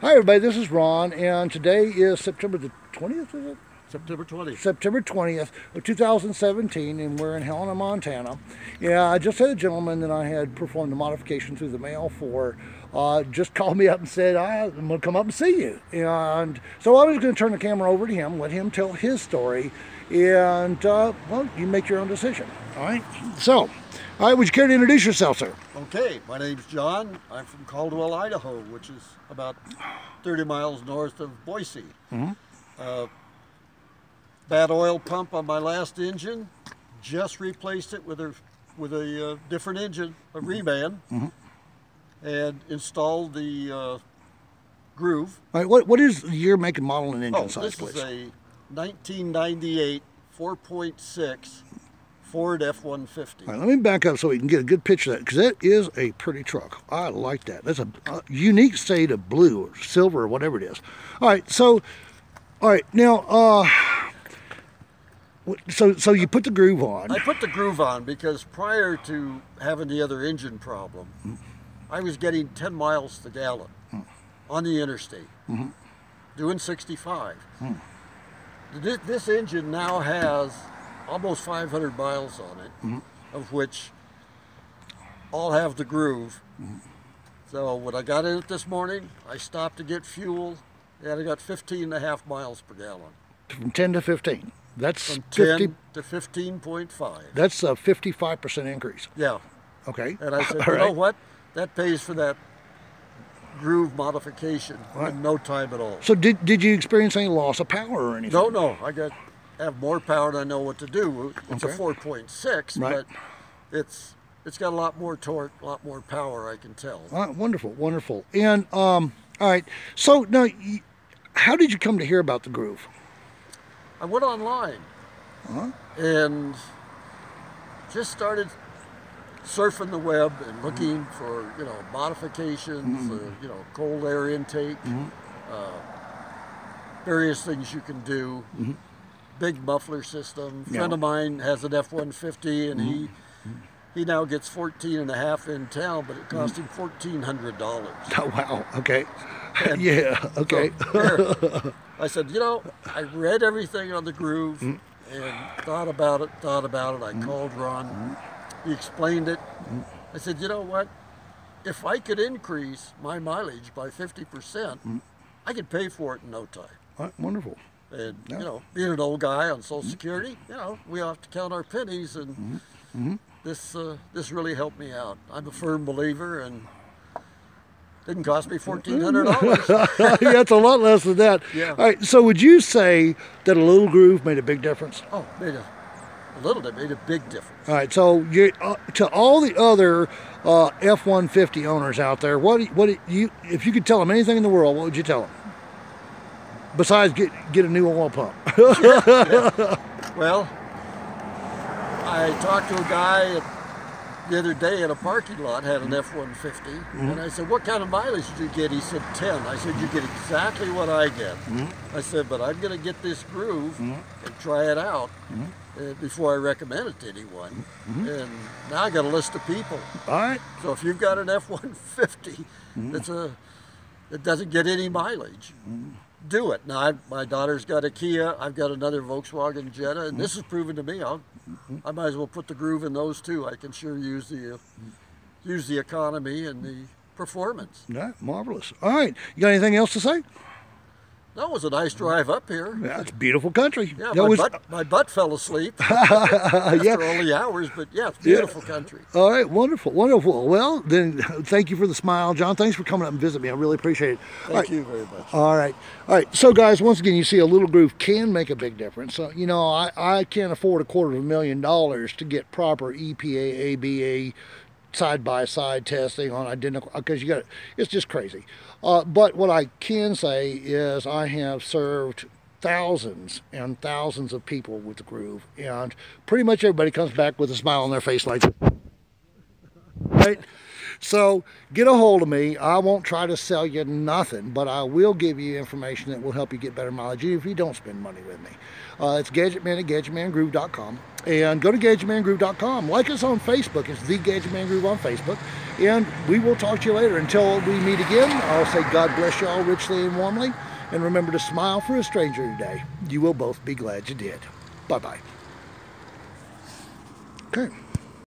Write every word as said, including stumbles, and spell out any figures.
Hi everybody, this is Ron, and today is September the twentieth, is it? September twentieth. September twentieth of two thousand seventeen, and we're in Helena, Montana. Yeah, I just had a gentleman that I had performed a modification through the mail for, uh, just called me up and said, I'm going to come up and see you. And so I was going to turn the camera over to him, let him tell his story, and, uh, well, you make your own decision. All right? So, all right, would you care to introduce yourself, sir? Okay, my name's John. I'm from Caldwell, Idaho, which is about thirty miles north of Boise. Mm-hmm. uh, Bad oil pump on my last engine. Just replaced it with a with a uh, different engine, a reman, mm-hmm. and installed the uh, Groove. All right, what what is the year, make, and model, and engine oh, size, this please? This is a nineteen ninety-eight four point six Ford F one fifty. All right, let me back up so we can get a good picture of that, because that is a pretty truck. I like that. That's a, a unique shade of blue or silver or whatever it is. All right, so all right now. Uh, So, so you put the Groove on. I put the Groove on because prior to having the other engine problem, mm. I was getting ten miles to the gallon mm. on the interstate, mm-hmm. doing sixty-five. Mm. This, this engine now has almost five hundred miles on it, mm. of which all have the Groove. Mm. So when I got in it this morning, I stopped to get fuel, and I got fifteen and a half miles per gallon. From ten to fifteen. That's from ten fifty, to fifteen point five. That's a fifty-five percent increase. Yeah. Okay. And I said, you right. know what? That pays for that Groove modification right. in no time at all. So did, did you experience any loss of power or anything? No, no. I got have more power and I know what to do. It's okay. a four point six, right. but it's it's got a lot more torque, a lot more power, I can tell. All right, wonderful, wonderful. And, um, all right, so now, how did you come to hear about the Groove? I went online uh-huh. and just started surfing the web and looking mm-hmm. for, you know, modifications, mm-hmm. uh, you know, cold air intake, mm-hmm. uh, various things you can do, mm-hmm. big muffler system. A friend yeah. of mine has an F one fifty, and mm-hmm. he he now gets fourteen and a half in town, but it cost mm-hmm. him fourteen hundred dollars. Oh, wow. Okay. And yeah, okay. So there, I said, you know, I read everything on the Groove mm. and thought about it, thought about it. I mm. called Ron. Mm. He explained it. Mm. I said, you know what? If I could increase my mileage by fifty percent, mm. I could pay for it in no time. Right, wonderful. And, yeah. you know, being an old guy on Social mm. Security, you know, we have to count our pennies, and mm. Mm-hmm. this, uh, this really helped me out. I'm a firm believer, and didn't cost me fourteen hundred dollars. Yeah, it's a lot less than that. Yeah. All right, so would you say that a little Groove made a big difference? Oh, made a, a little bit, made a big difference. All right, so you, uh, to all the other uh, F one fifty owners out there, what what you if you could tell them anything in the world, what would you tell them? Besides get, get a new oil pump. Yeah, yeah. Well, I talked to a guy at the other day in a parking lot, had an F one fifty, mm-hmm. and I said, what kind of mileage do you get? He said, ten. I said, you get exactly what I get. Mm-hmm. I said, but I'm going to get this Groove mm-hmm. and try it out mm-hmm. uh, before I recommend it to anyone. Mm-hmm. And now I got a list of people. All right. So if you've got an F one fifty mm-hmm. that's a, that doesn't get any mileage, mm-hmm. do it. Now, I, my daughter's got a Kia. I've got another Volkswagen Jetta, and mm-hmm. this is proven to me. I'll, mm-hmm. I might as well put the Groove in those too. I can sure use the uh, use the economy and the performance. Yeah, marvelous. All right, you got anything else to say? That was a nice drive up here. Yeah, it's beautiful country. Yeah, my, was... butt, my butt fell asleep after yeah. all the hours, but yeah, it's beautiful yeah. country. All right, wonderful, wonderful. Well, then, thank you for the smile, John. Thanks for coming up and visiting me. I really appreciate it. Thank right. you very much. All right, all right. So, guys, once again, you see a little Groove can make a big difference. So, you know, I, I can't afford a quarter of a million dollars to get proper E P A, A B A, side-by-side testing on identical, because you got it, it's just crazy. Uh, but what I can say is I have served thousands and thousands of people with the Groove, and pretty much everybody comes back with a smile on their face like this. Right? So get a hold of me. I won't try to sell you nothing, but I will give you information that will help you get better mileage if you don't spend money with me. Uh, it's Gadgetman at Gadgetman Groove dot com. And go to Gadgetman Groove dot com. Like us on Facebook. It's The Gadgetman Groove on Facebook. and we will talk to you later. Until we meet again, I'll say God bless you all richly and warmly, and remember to smile for a stranger today. You will both be glad you did. Bye-bye. Okay.